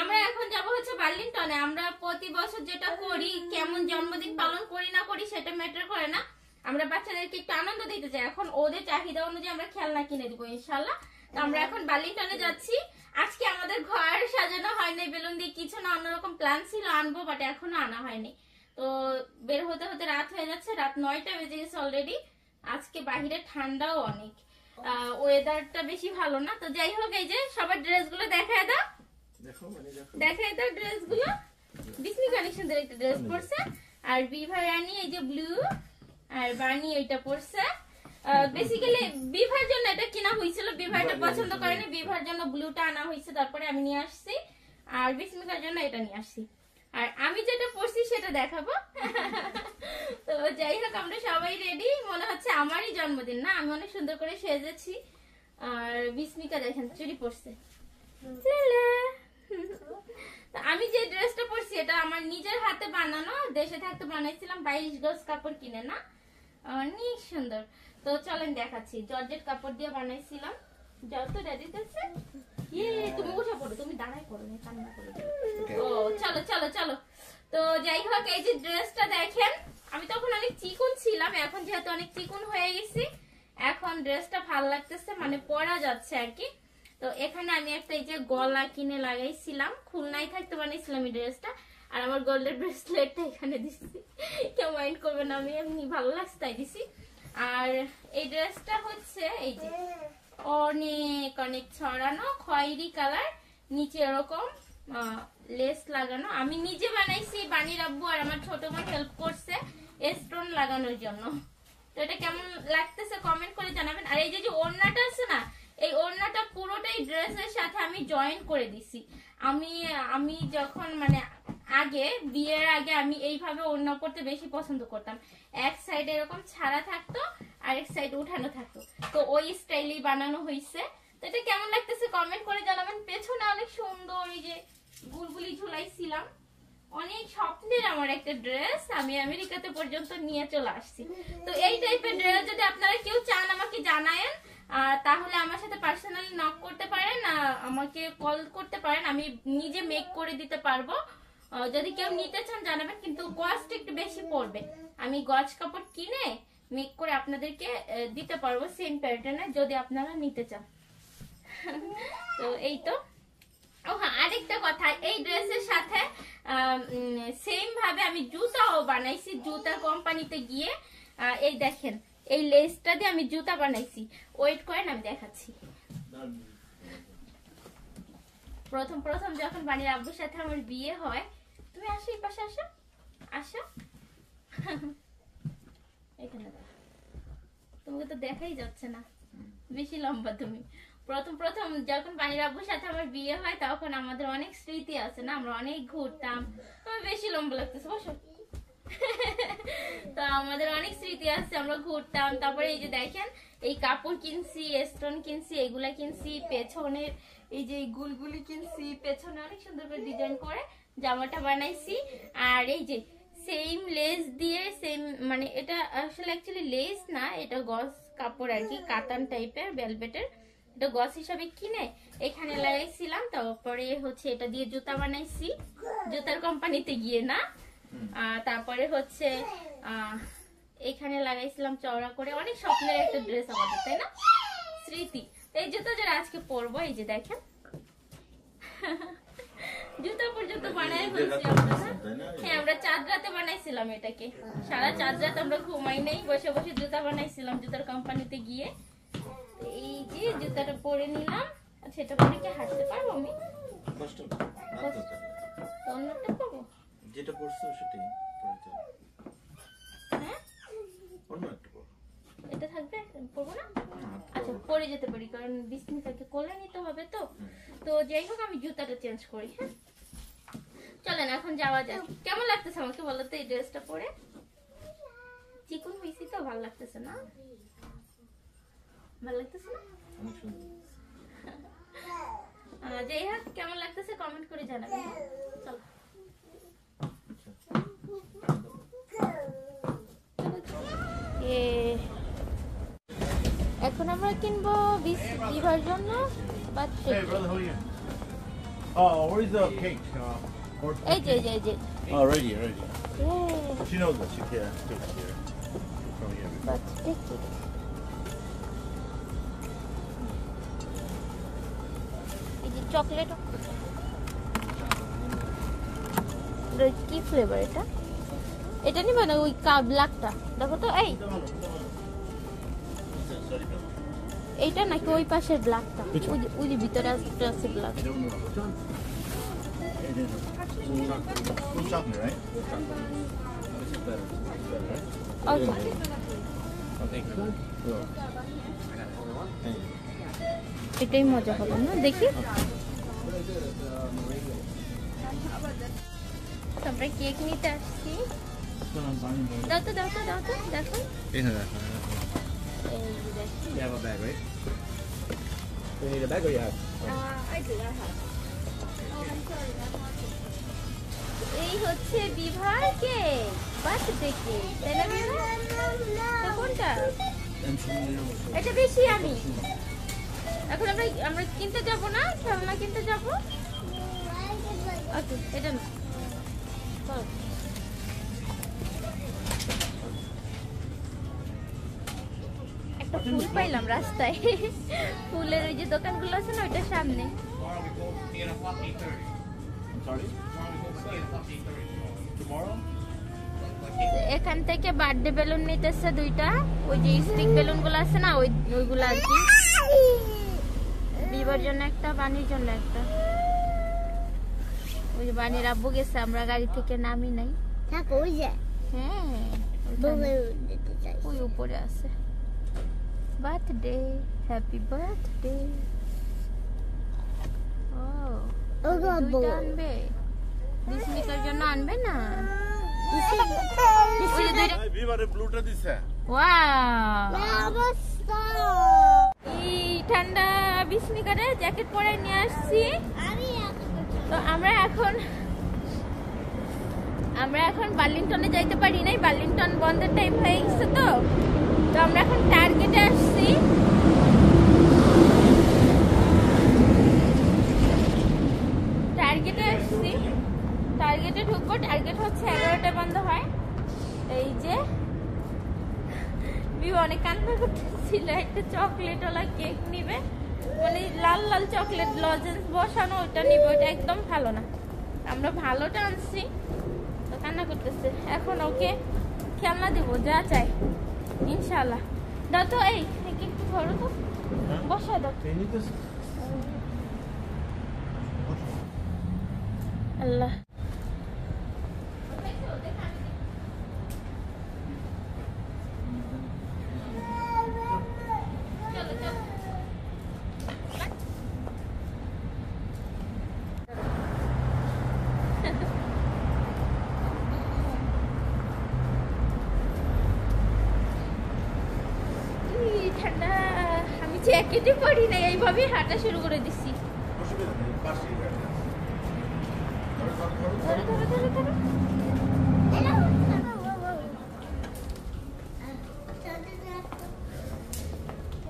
আমরা এখন যাব হচ্ছে বার্লিনটনে। আমরা প্রতি বছর যেটা করি, কেমন জন্মদিন পালন করি না করি সেটা ম্যাটার করে না, আমরা বাচ্চাদেরকে একটু আনন্দ দিতে চাই। এখন ওদের চাহিদা অনুযায়ী আমরা খেলনা কিনে দিব ইনশাআল্লাহ। তো আমরা এখন বার্লিনটনে যাচ্ছি। আজকে আমাদের ঘর সাজানো হয়নি বেলুন দিয়ে, কিছু না, অন্যরকম প্ল্যান ছিল আনবো, বাট এখনো আনা হয়নি। তো বের হতে হতে রাত হয়ে যাচ্ছে, রাত 9টা বেজে গেছে অলরেডি। আজকে বাইরে ঠান্ডাও অনেক, ওয়েদারটা বেশি ভালো না। তো যাই হোক, এই যে সবার ড্রেসগুলো দেখায় দাও, দেখায় দাও ড্রেসগুলো। বিস্মি কানেকশন এর একটা ড্রেস পরছে, আর বিভা রানী এই যে ব্লু, আর বানি এটা পরছে। বেসিক্যালি বিভার জন্য এটা কিনা হয়েছিল, বিভা এটা পছন্দ করেনি, বিভার জন্য ব্লুটা আনা হয়েছে, তারপরে আমি নিয়ে আসছি। আর বিস্মিকার জন্য এটা নিয়ে আসছি, আর আমি যেটা পড়ছি সেটা দেখাবো। তো যাই হোক, আমরা সবাই রেডি। মনে হচ্ছে আমারই জন্মদিন, না? আমি অনেক সুন্দর করে সেজেছি। আর বিস্মিকা দেখেন চুরি পড়ছে। আমি যে ড্রেসটা পরছি এটা আমার নিজের হাতে বানানো, দেশে থাকতে বানাইছিলাম 22 গজ কাপড় কিনে, না? অনেক সুন্দর। তো চলেন দেখাচ্ছি, জর্জেট কাপড় দিয়ে বানাইছিলাম। যাও তো ড্যাডির কাছে। তুমি উঠে পড়ো, তুমি দাঁড়াই পড়ো, কান্না করো। ও চলো চলো চলো। তো যাই হোক, এই যে ড্রেসটা দেখেন, আমি তখন অনেক চিকন ছিলাম, এখন যেহেতু অনেক চিকন হয়ে গেছি, এখন ড্রেসটা ভালো লাগতেছে, মানে পরা যাচ্ছে আর কি। তো এখানে আমি একটা এই যে গলা কিনে লাগাইছিলাম, খুলনায় থাকতে বানিয়েছিলাম এই ড্রেসটা। আর আমার গোল্ডের ব্রেসলেটটা এখানে দিচ্ছি, কেউ মাইন্ড করবে না, আমি এমনি ভালো লাগছে তাই দিছি। আর এই ড্রেসটা হচ্ছে এই যে অনেক অনেক ছড়ানো খয়েরি কালার, নিচে এরকম লেস লাগানো। আমি নিজে বানাইছি, বানির আব্বু আর আমার ছোট বোন হেল্প করছে স্টোন লাগানোর জন্য। তো এটা কেমন লাগতেছে কমেন্ট করে জানাবেন। আর এই যে ওড়নাটা আছে না, এই ওড়নাটা পুরোটাই ড্রেসের সাথে আমি জয়েন করে দিছি। আমি যখন মানে আগে বিয়ের আগে আমি এইভাবে ওড়না পরতে বেশি পছন্দ করতাম, এক সাইড এরকম ছাড়া থাকতো, আরেক সাইড উঠানো থাকতো। তো ওই স্টাইলেই বানানো হয়েছে। তো এটা কেমন লাগতেছে কমেন্ট করে জানাবেন। পেছনে অনেক সুন্দর এই যে গুলগুলি ঝুলাইছিলাম, অনেক স্বপ্নের আমার একটা ড্রেস, আমি আমেরিকাতে পর্যন্ত নিয়ে চলে আসছি। তো এই টাইপের ড্রেস যদি আপনারা কেউ চান আমাকে জানায়েন, তাহলে আমার সাথে পার্সোনালি নক করতে পারেন, আমাকে কল করতে পারেন, আমি নিজে মেক করে দিতে পারবো। যদি কেউ নিতে চান জানাবেন, কিন্তু কস্ট একটু বেশি পড়বে। আমি গজ কাপড় কিনে মেক করে আপনাদেরকে দিতে পারবো সেম প্যাটার্নে, যদি আপনারা নিতে চান। তো এই তো। ও হ্যাঁ, আরেকটা কথা, এই ড্রেসের সাথে সেম ভাবে আমি জুতাও বানাইছি। জুতার কোম্পানিতে গিয়ে এই দেখেন, এই লেসটা দিয়ে আমি জুতা বানাইছি। ওয়েট করেন, আমি দেখাচ্ছি। প্রথম প্রথম যখন বানির আব্বুর সাথে আমার বিয়ে হয়, তুমি আসো এই পাশে, আসো আসো এখানে, তোমাকে তো দেখাই যাচ্ছে না, বেশি লম্বা তুমি। প্রথম প্রথম যখন বানির আব্বুর সাথে আমার বিয়ে হয়, তখন আমাদের অনেক স্মৃতি আছে না, আমরা অনেক ঘুরতাম। তোমার বেশি লম্বা লাগতেছে, বসো। তো আমাদের অনেক স্মৃতি আছে, আমরা ঘুরতাম। তারপরে এই যে দেখেন, এই কাপড় কিনছি, স্টোন কিনছি, এগুলা কিনছি, পেছনের এই যে গুলগুলি কিনছি, পেছনে অনেক সুন্দর করে ডিজাইন করে জামাটা বানাইছি। আর এই যে সেম লেস দিয়ে, সেম মানে এটা আসলে অ্যাকচুয়ালি লেস না, এটা গস কাপড় আর কি, কাতান টাইপের ভেলভেটের, এটা গস হিসাবে কিনে এখানে লাগাইছিলাম। তারপরে হচ্ছে এটা দিয়ে জুতা বানাইছি, জুতার কোম্পানিতে গিয়ে, না? তারপরে হচ্ছে এখানে লাগাইছিলাম চওড়া করে। অনেক স্বপ্নের একটা ড্রেস আমাদের, তাই না? স্মৃতি। এই জুতো যারা আজকে পরবো, এই যে দেখেন জুতো পর্যন্ত বানাই ফেলছি আমরা। হ্যাঁ, আমরা চাঁদ রাতে বানাইছিলাম এটাকে, সারা চাঁদ রাত আমরা ঘুমাই নাই, বসে বসে জুতা বানাইছিলাম জুতার কোম্পানিতে গিয়ে। এই যে জুতাটা পরে নিলাম। আচ্ছা, এটা পরে কি হাঁটতে পারবো আমি? অন্যটা পাবো যেটা পড়ছো সেটাই পরে যাও। হ্যাঁ, অন্যটা পড়ো, এটা থাকবে, পড়বো না? আচ্ছা, পরে যেতে পারি, কারণ বিস্মিকাকে কোলে নিতে হবে। তো তো যাই হোক, আমি জুতাটা চেঞ্জ করি। হ্যাঁ, চলেন এখন যাওয়া যাক। কেমন লাগতেছে আমাকে বলো তো এই ড্রেসটা পরে? চিকন হইছে তো ভালো লাগতেছে না? ভালো লাগতেছে না? যাই হোক, কেমন লাগতেছে কমেন্ট করে জানাবেন। চলো এখন আমরা কিনবো বিয়ের জন্য birthday. Oh, where is the cake? AJ. Oh, right here. Yeah. She knows that she can't take it here. From here. But take it. Is it chocolate? What flavor is it? It's not black. Look at it. Sorry, bro. এটা নাকি ওই পাশে ব্ল্যাকটা, ওই যে ভিতরে আছে black. এটাই মজা হবে না? দেখি তারপরে কেক নিতে আসছি। দাও তো দেখো। You have a bag, right? Do you need a bag or you have? I have. Oh, I'm sorry, I'm not sure. This is Bihar cake. Birthday cake. Tell me what? The konta? Eta beshi ami. Ekhon amra kinte jabo na, khelna kinte jabo. Okay, eta na. Bol. ফুল পাইলাম রাস্তায়, ফুলের ওই যে দোকানগুলো আছে না ওইটার সামনে। এখান থেকে বার্থডে বেলুন নিতেছে দুইটা, ওই যে স্টিক বেলুন গুলো আছে না ওইগুলো আর কি, বিয়ের জন্য একটা, বানির জন্য একটা। ওই যে বানির আব্বু গেছে, আমরা গাড়ি থেকে নামি নাই। হ্যাঁ ওই উপরে আছে। Birthday, happy birthday. Oh, this meter jo na anbe na. Wow. Ee thanda bishmi kare jacket pore niye aschi. To amra ekhon Burlington e jaite pari nai, Burlington bonder time hoye geche to. তো আমরা এখন টার্গেটে আসছি। টার্গেটে ঢুকবো। Target হচ্ছে 11টায় বন্ধ হয়। এই যে বিয়ে অনেক কান্না করতেছিল, একটা চকলেটওয়ালা কেক নিবে, মানে লাল লাল চকলেট লজেন্স বসানো, ওইটা নিবে। ওইটা একদম ভালো না, আমরা ভালোটা আনছি। তো কান্না করতেছে, এখন ওকে খেলনা দেবো যা চাই ইনশাআল্লাহ। দাও তো এই একটু ধরো তো, বসা দাও। আল্লাহ কেটে পড়ি নাই, এইভাবে হাঁটা শুরু করে দিচ্ছি।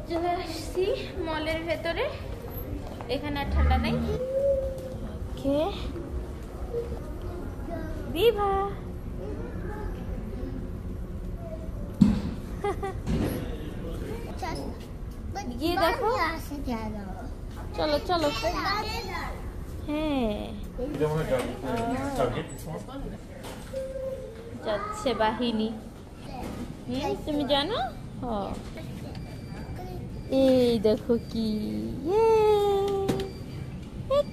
চলে আসছি মলের ভেতরে, এখানে আর ঠান্ডা নাই। বিভা গিয়ে দেখো, চলো। হ্যাঁ যাচ্ছে বাহিনী। তুমি জানো এই দেখো কি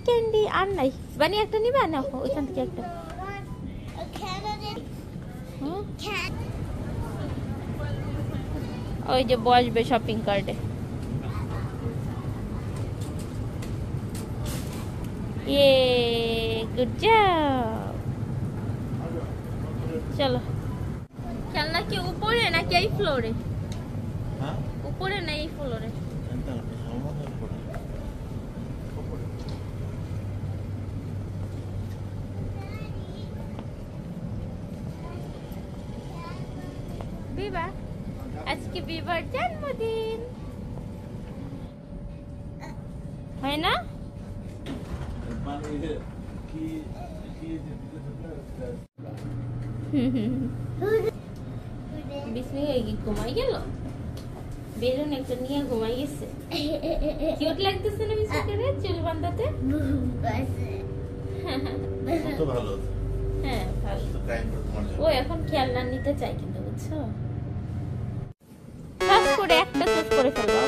ক্যান্ডি আর নাই, বানি একটা নিবে না ওইখান থেকে একটা। ওই যে বসবে শপিং কার্টে। Yay, good job. Chalo. খেলনা কি উপরে নাকি এই ফ্লোরে? হ্যাঁ উপরে না এই ফ্লোরে। বিবা আজকে বিবার জন্মদিন হয় না? ঘুমাই গেল বেলুন একটা নিয়ে ঘুমাই গেছে। কিউট লাগতেছে না মিসুকে চুল বাঁধাতে? হ্যাঁ ও এখন খেলনা নিতে চাই কিন্তু বুঝছো। করে একটা চুজ করে ফেলবো।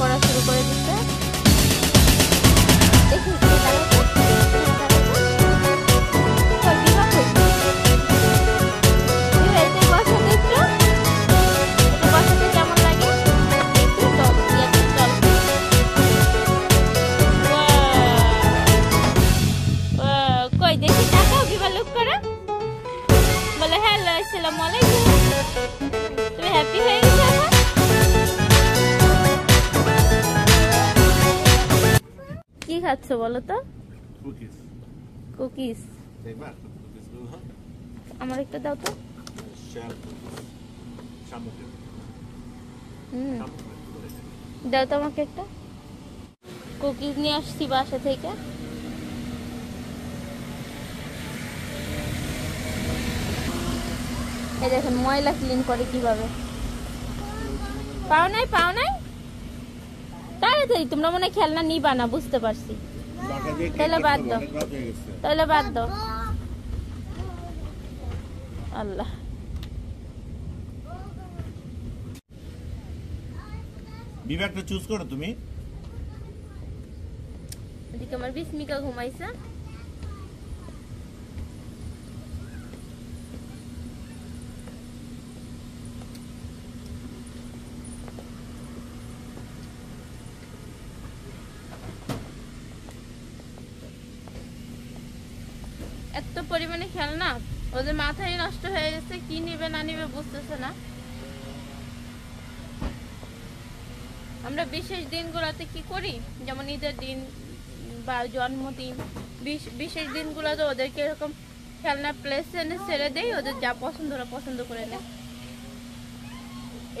পড়া শুরু করে দিচ্ছে কই দেখি টাকা বিবা লুক করা বলে হ্যালো আসসালামু আলাইকুম। তুমি হ্যাপি হয়ে গেছো? খাচ্ছ বলো তো কুকিজ আমার একটা দাও তো। দাও তো আমাকে একটা কুকিজ নিয়ে আসছি বাসা থেকে। এই দেখেন ময়লা ক্লিন করে কিভাবে। পাও নাই পাও নাই তাড়াতাড়ি তোমরা মনে খেলনা নিবা না বুঝতে পারছি। তাহলে বাদ দাও তাহলে বাদ দাও। আল্লাহ বিভাগটা চুজ করো তুমি। এদিকে আমার বিস্মিকা ঘুমাইছে। এত পরিমাণে খেলনা ওদের মাথায় নষ্ট হয়ে গেছে কি নিবে না নিবে বুঝতেছে না। আমরা বিশেষ দিনগুলোতে কি করি, যেমন ঈদের দিন বা জন্মদিন, বিশেষ দিনগুলোতে ওদেরকে এরকম খেলনা প্লেসেন্ট ছেড়ে দেই, ওদের যা পছন্দ ওরা পছন্দ করে নেয়।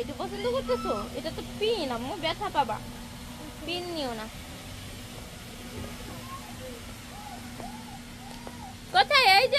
এটা পছন্দ করতেছো? এটা তো পিন, আম্মু ব্যথা পাবা, পিন নিও না। কোথায়? এই যে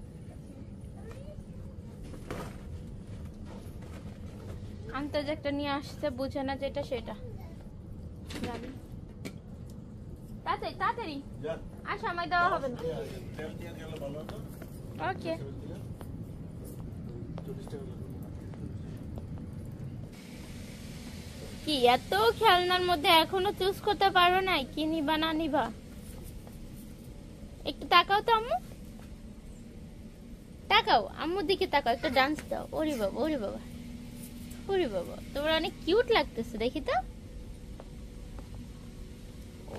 আন্তর্জ একটা নিয়ে আসছে, বুঝে না যেটা সেটা। তাড়াতাড়ি তাড়াতাড়ি আর সময় দেওয়া হবে না। ওকে, কি এত খেলনার মধ্যে এখনো চুজ করতে পারো না কি নিবা না নিবা? একটু তাকাও তো আম্মু, তাকাও আম্মুর দিকে তাকাও, একটা ডান্স দাও। ওরে বাবা, ওরে বাবা, ওরে বাবা, তোমরা অনেক কিউট লাগতেছে, দেখি তো।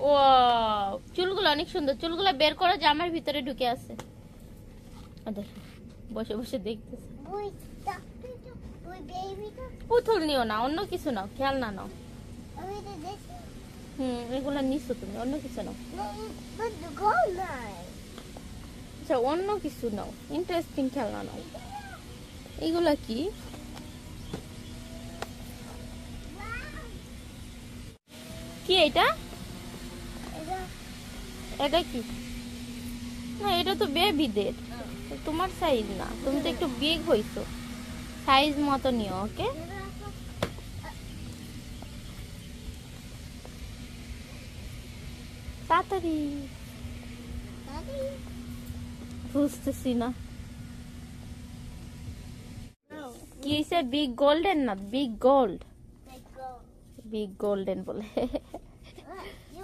ওয়াও, চুলগুলো অনেক সুন্দর, চুলগুলো বের করো, জামার ভিতরে ঢুকে আছে। আদার বসে বসে দেখতেছে। পুতুল নিও না, অন্য কিছু নাও, খেলনা নাও। এগুলো নিছো তুমি, অন্য কিছু নাও। আচ্ছা, অন্য কিছু নাও, ইন্টারেস্টিং খেলনা নাও। এগুলা কি? কি এটা? এটা কি? না, এটা তো বেবিদের, তোমার সাইজ না, তুমি তো একটু বিগ হইছো, সাইজ মতো নিও। ওকে, তাড়াতাড়ি, বুঝতেছি না কি হয়েছে। বিগ গোল্ডেন না, বিগ গোল্ড, বিগ গোল্ডেন বলে।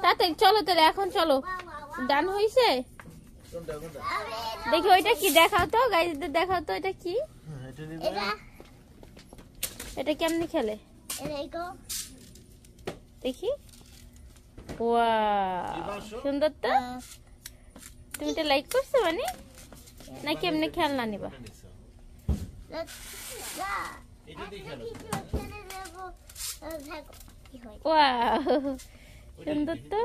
তাড়াতাড়ি চলো তাহলে, এখন চলো। ডান হইছে, দেখি ওইটা কি, দেখাও তো গাইজদের, দেখাও তো এটা কি। এটা কেমনি খেলে দেখি। ওয়াও, সুন্দর তো। তুমি এটা লাইক করছো মানে, নাকি এমনি খেলনা নিবা? ওয়াও, সুন্দর তো।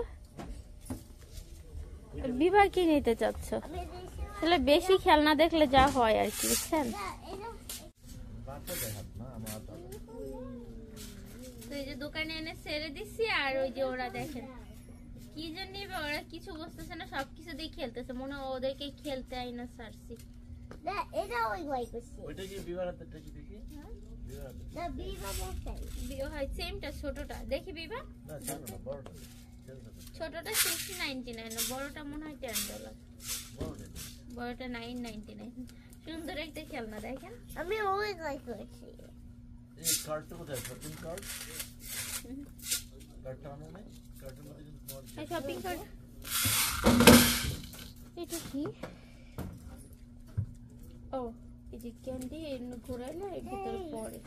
বিভা কি নিতে চাচ্ছ? আসলে বেশি খেলনা দেখলে যা হয় আর কি, বুঝছেন তো। এই যে দোকানে এনে ছেড়ে দিচ্ছি, আর ওই যে ওরা দেখেন কি জন্য, ওরা কিছু বুঝতেছে না, সবকিছু দিয়ে খেলতেছে। মনে হয় ওদেরকে খেলতে আই না সারছি। না, এটা ওই ভাই করছে। ওইটা কি বিভার হাতে? এটা কি দেখি? না, বিভা বসাই, বিভা হয় সেমটা, ছোটটা দেখি বিভা। না, ছোট না, বড়টা। ছোটটা 699, বড়টা মনে হয় $10। বড়টা 999। সুন্দর একটা খেলনা দেখেন, আমি ওই গাই করছি। এই কার্ডটা কোথায়? শপিং কার্ড, কার্ডটা আনো না, কার্ডের মধ্যে কিছু। এই শপিং কার্ড, এটা কি? ও, এই যে ক্যান্ডি, এর ঘুরে না, এর ভিতরে পড়ে।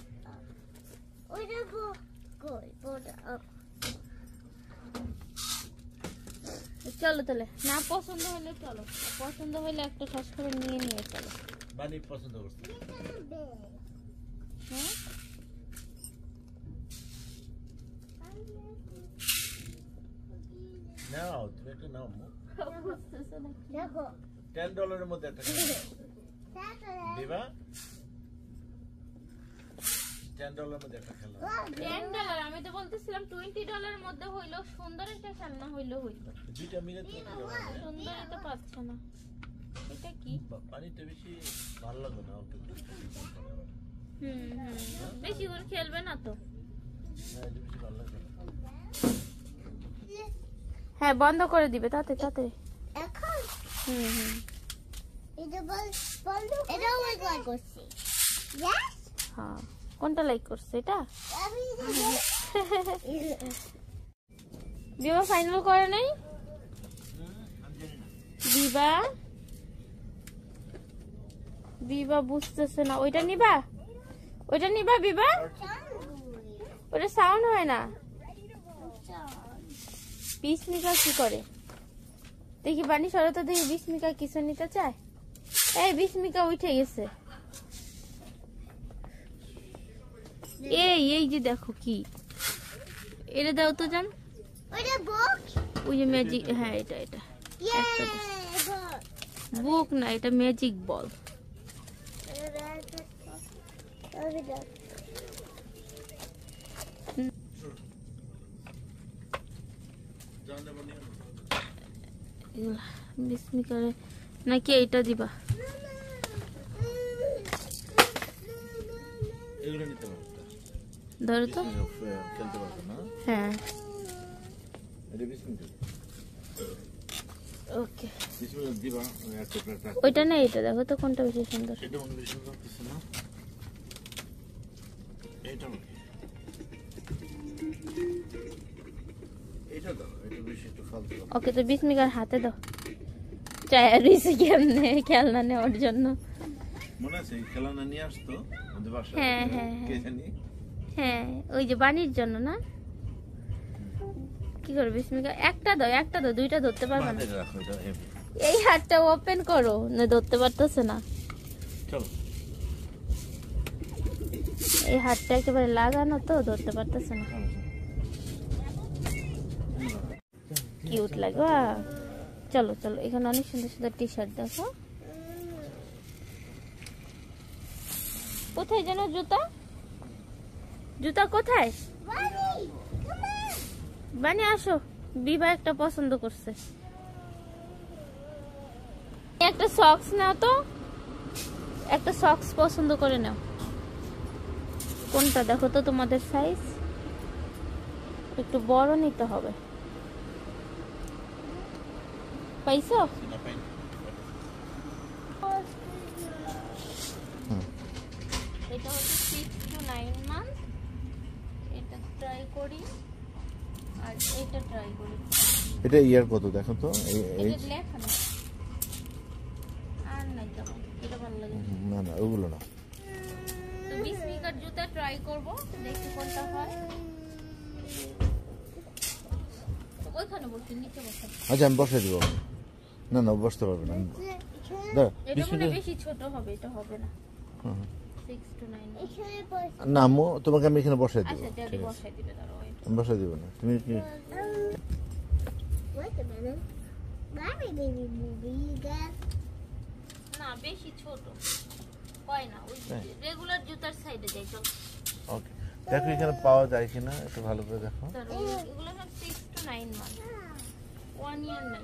ওইটা গোল বড়টা। চলো তাহলে, না পছন্দ হলে চলো, পছন্দ হলে একটা খাস করে নিয়ে নিয়ে চলো। বানি পছন্দ করছে? হ্যাঁ, নাও তুমি একটা নাও। দেখো, $10 মধ্যে একটা দিবা। $10 মধ্যে একটা খেলা। $10, আমি তো বলতেছিলাম $20 মধ্যে হইলো সুন্দর একটা খেলনা হইলো। হইতো দুইটা মিলে সুন্দরই তো পাচ্ছ না। এটা কি? পানিতে বেশি ভালো লাগে না অত। বেশি করে খেলবে না তো। হ্যাঁ, বন্ধ করে দিবে তাতে তাতে। এখন এটা বন্ধ, এটা ওই গায় করছি। यस, হ্যাঁ, কোনটা লাইক করছে? এটা বিভা ফাইনাল করে নাই বিভা বিভা বুঝতেছে না ওইটা নিবা বিভা ওটা সাউন্ড হয় না বিস্মিকা কি করে দেখি বানি সরো তো দেখি বিস্মিকা কিছু নিতে চায় এই বিস্মিকা উঠে গেছে এই এই যে দেখো কি এটা দাও তো জান ওটা বুক ওই যে ম্যাজিক হ্যাঁ এটা এটা বুক না এটা ম্যাজিক বল বিস্মিকারে নাকি এটা দিবা ধরো তো খেলতে পারবে না হ্যাঁ এটা বিস্মিকা ওকে বিস্মিকা দিবা একটা প্লেটটা ওইটা না এটা দেখো তো কোনটা বেশি সুন্দর এটা মনে বেশি সুন্দর কিছু না এটা এটা দাও এটা বেশি তো ফালতু ওকে তো বিস্মিকার হাতে দাও চাই আর এসে কেমনে খেলনা নেওয়ার জন্য মনে আছে খেলনা নিয়ে আসতো আমাদের বাসায় হ্যাঁ হ্যাঁ কে জানি হ্যাঁ ওই যে বানির জন্য না কি করবে বিস্মিকা একটা দাও দুইটা ধরতে পারবে না এই হাতটা ওপেন করো না ধরতে পারতেছ না চলো এই হাতটা একেবারে লাগানো তো ধরতে পারতেছ না কিউট লাগা চলো চলো এখানে অনেক সুন্দর সুন্দর টি-শার্ট দেখো কোথায় জানো জুতা জুতা কোথায় বানি আসো বিভা একটা পছন্দ করছে একটা সক্স নাও তো একটা সক্স পছন্দ করে নাও কোনটা দেখো তো তোমাদের সাইজ একটু বড় নিতে হবে পাইছো এটা হচ্ছে 6 to 9 মান্থ এটা ট্রাই করি আর এটা ট্রাই করি এটা ইয়ার কত দেখো তো এই লেখা না আর নাই তো এটা ভালো লাগে না না ওগুলো না তো বিস্মিকার জুতা ট্রাই করব দেখি কোনটা হয় ওখানে বসে নিচে বসে আচ্ছা আমি বসে দিব না না বসতে পারবে না দাঁড়া বিস্মিকার বেশি ছোট হবে এটা হবে না হুম 6 to 9 এখানে বসে নামো তোমাকে আমি এখানে বসাই দেব আচ্ছা তুমি বসাই দিবে দাঁড়াও আমি বসাই দেব না তুমি কি ওয়েট আ মিনিট বাবি বেবি মুভি গাস না বেশি ছোট হয় না ওই রেগুলার জুতার সাইডে যাই চল ওকে দেখো এখানে পাওয়া যায় কিনা একটু ভালো করে দেখো এগুলো সব 6 to 9 মান্থ 1 ইয়ার নাই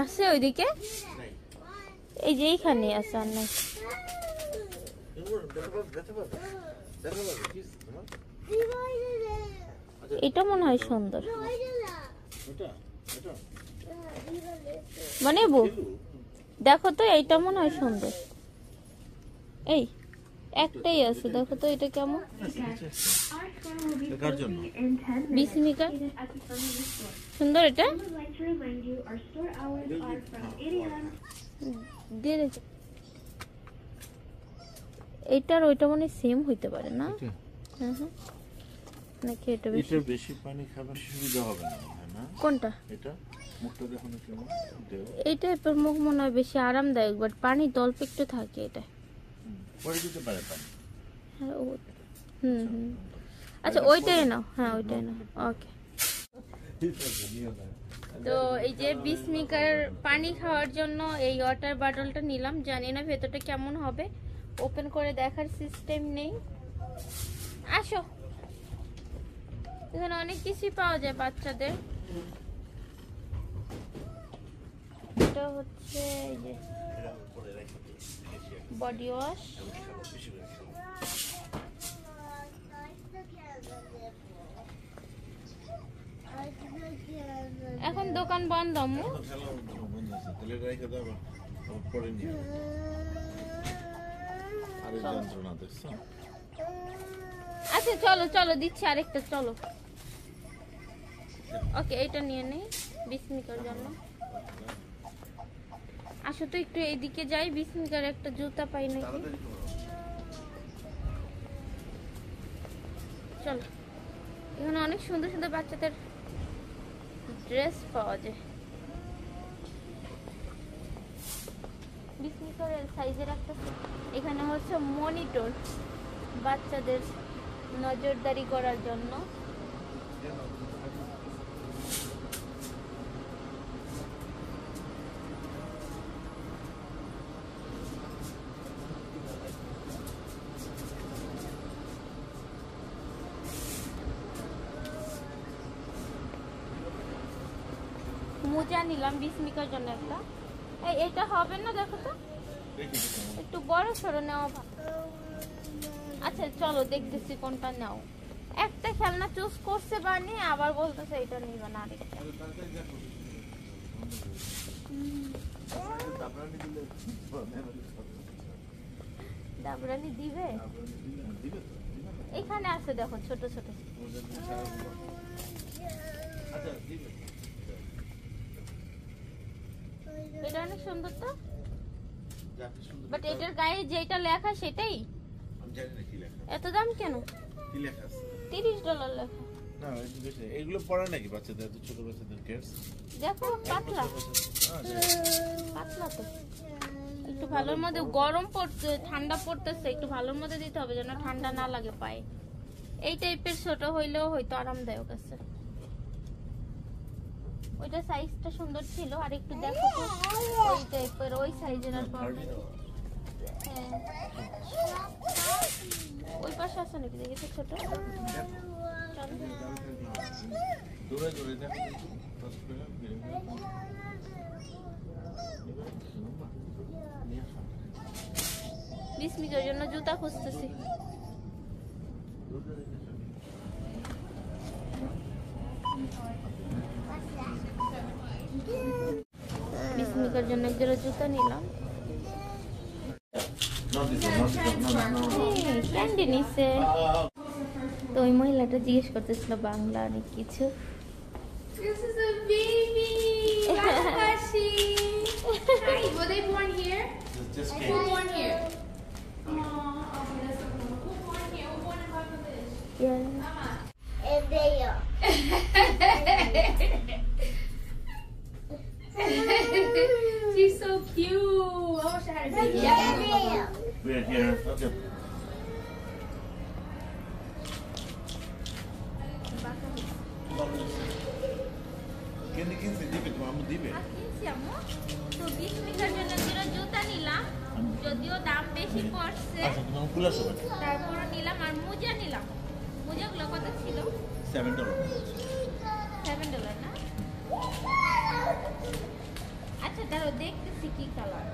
আসছে ওইদিকে এই যে এইখানে আছে আর নাই এটা মনে হয় সুন্দর মানে বউ দেখো তো এইটা মনে হয় সুন্দর এই একটাই আছে দেখো তো এটা কেমন বিস্মিকা সুন্দর এটা এটার ওইটা মানে সেম হইতে পারে না হ্যাঁ হ্যাঁ নাকি এটা বেশি পানি খাবার সুবিধা হবে না কোনটা এটা মুখটা দেখো না কেমন এটা এর মুখ মনে হয় বেশি আরামদায়ক বাট পানি অল্প একটু থাকে এটা পড়ে যেতে পারে পানি হ্যাঁ ও হুম আচ্ছা ওইটাই নাও হ্যাঁ ওইটাই নাও ওকে তো এই যে বিস্মিকার পানি খাওয়ার জন্য এই ওয়াটার বটলটা নিলাম জানি না ভেতরটা কেমন হবে ওপেন করে দেখার সিস্টেম নেই আসো এখানে অনেক কিছু পাওয়া যায় বাচ্চাদের। এটা হচ্ছে এই যে বডি ওয়াশ, এখন দোকান বন্ধ। আম্মু আচ্ছা চলো চলো দিচ্ছি আরেকটা, চলো। ওকে এটা নিয়ে নেই বিস্মিকার জন্য। আসো তো একটু এদিকে যাই, বিস্মিকার একটা জুতা পাই না, চলো। এখানে অনেক সুন্দর সুন্দর বাচ্চাদের ড্রেস পাওয়া যায়। বিস্মিকারের সাইজের একটা এখানে হচ্ছে মনিটর, বাচ্চাদের নজরদারি করার জন্য। মোজা নিলাম বিস্মিকার জন্য একটা, এটা হবে না দেখো তো, একটু বড় সরো নেওয়া। আচ্ছা চলো দেখতেছি কোনটা নাও। একটা খেলনা চুজ করছে বানি, আবার বলতেছে এটা নিবা না আরেকটা। দাবরানি দিবে, এখানে আছে দেখো ছোট ছোট। এটা অনেক সুন্দর তো, বাট এটার গায়ে যেটা লেখা সেটাই। এত দাম কেন? কি লেখা আছে? $30 লেখা। না এগুলো পড়া নাকি বাচ্চাদের, এত ছোট বাচ্চাদের কেস? দেখো পাতলা পাতলা তো, একটু ভালোর মধ্যে। গরম পড়ছে, ঠান্ডা পড়তেছে, একটু ভালোর মধ্যে দিতে হবে যেন ঠান্ডা না লাগে পায়ে। এই টাইপের ছোট হইলেও হয়তো আরামদায়ক আছে। ওইটা সাইজটা সুন্দর ছিল, আর একটু দেখো তো ওই টাইপের ওই সাইজের আর পাওয়া যায়। ওই পাশে আছে নাকি দেখি তো ছোট, দূরে দূরে দেখো বিস্মিকার জন্য জুতা খুঁজতেছি। বিস্মিকার জন্য এক জোড়া জুতা নিলাম। ক্যান্ডি নিছে তো, ওই মহিলাটা জিজ্ঞেস করতেছিল বাংলা অনেক কিছু। She's so cute. Oh, she had a baby. Yeah. We're here. Okay. Can you dip it? Mom, dip it. Yes, ammo. So, this we got another juta nila. Jodio dam beshi porche. Acha, tomar kula shobai. Tarpor nilam ar moja nilam. Moja gulo koto chilo? $7. $7 na. আচ্ছা ধরো দেখতেছি কি colour.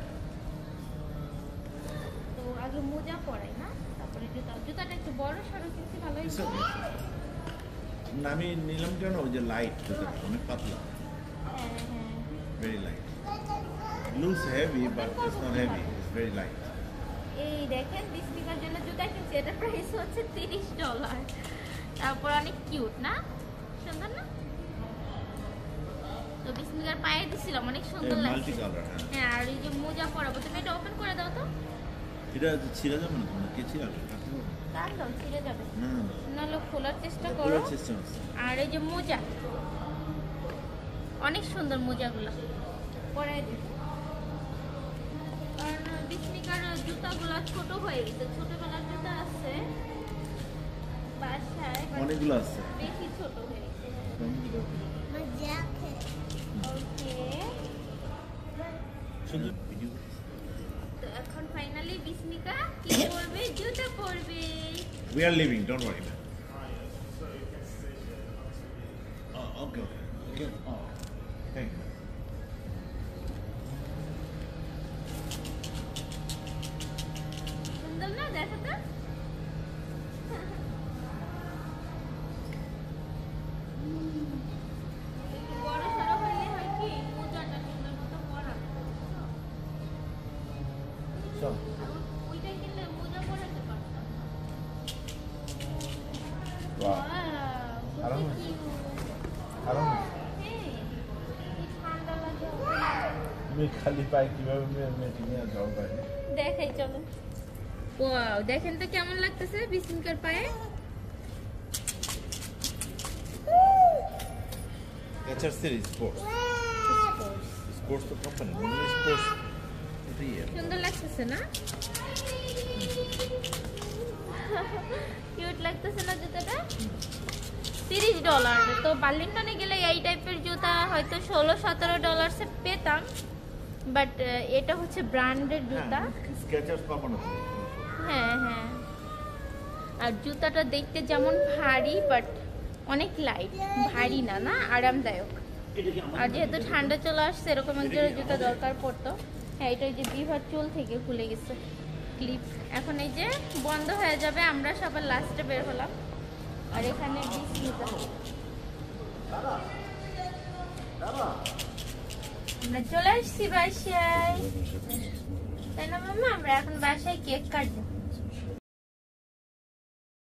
তো আগে মোজা পরাই না, তারপরে জুতা। জুতাটা একটু বড় সরো কিছু ভালো হয়েছে না। আমি নিলাম কেন ওই যে লাইট, অনেক পাতলা। হ্যাঁ হ্যাঁ, very light, loose heavy but it's not heavy, it's very light. এই দেখেন বিস্মিকার জন্য জুতা কিনছি, এটা প্রাইস হচ্ছে $30। তারপর অনেক কিউট না, সুন্দর না? তো বিস্মিকার পায়ে দিছিলাম, অনেক সুন্দর লাগছে। হ্যাঁ আর এই যে মোজা পরাবো, তুমি এটা ওপেন করে দাও তো। এটা ছিঁড়া যাবে না, তোমরা কে ছিঁড়াবে? কার দাও ছিঁড়া যাবে না, নালে খোলার চেষ্টা করো। আর এই যে মোজা, অনেক সুন্দর মোজাগুলো পরাই দিই। আর বিস্মিকার জুতাগুলো ছোট হয়ে গেছে, ছোটবেলার জুতা আছে বাসায় অনেকগুলো আছে, বেশি ছোট হয়ে গেছে। মোজা এখন ফাইনালি বিস্মিকা কি করবে? জুতা পরবে। We are leaving, don't worry. I'll go there. Get them all. Thank you. Wow, দেখেন তো কেমন লাগতেছে বিসমিল্লাহর পায়ে এটার সিরিজ স্পোর্টস স্পোর্টস তো কোম্পানি মনে স্পোর্টস দিয়ে সুন্দর লাগতেছে না কিউট লাগতেছে না জুতাটা $30 তো বার্লিংটনে গেলে এই টাইপের জুতা হয়তো $16-17 এ পেতাম but এটা হচ্ছে ব্র্যান্ডেড জুতা স্কেচার্স কোম্পানি হ্যাঁ হ্যাঁ আর জুতাটা দেখতে যেমন ভারী বাট অনেক লাইট ভারী না না আরামদায়ক আর যেহেতু ঠান্ডা চলে আসছে এরকম একটা জুতা দরকার পড়তো হ্যাঁ এটা যে বিভার চুল থেকে খুলে গেছে ক্লিপ এখন এই যে বন্ধ হয়ে যাবে আমরা সবার লাস্টে বের হলাম আর এখানে বিস্মিতা আমরা চলে আসছি বাসায় তাই না মামা আমরা এখন বাসায় কেক কাটবো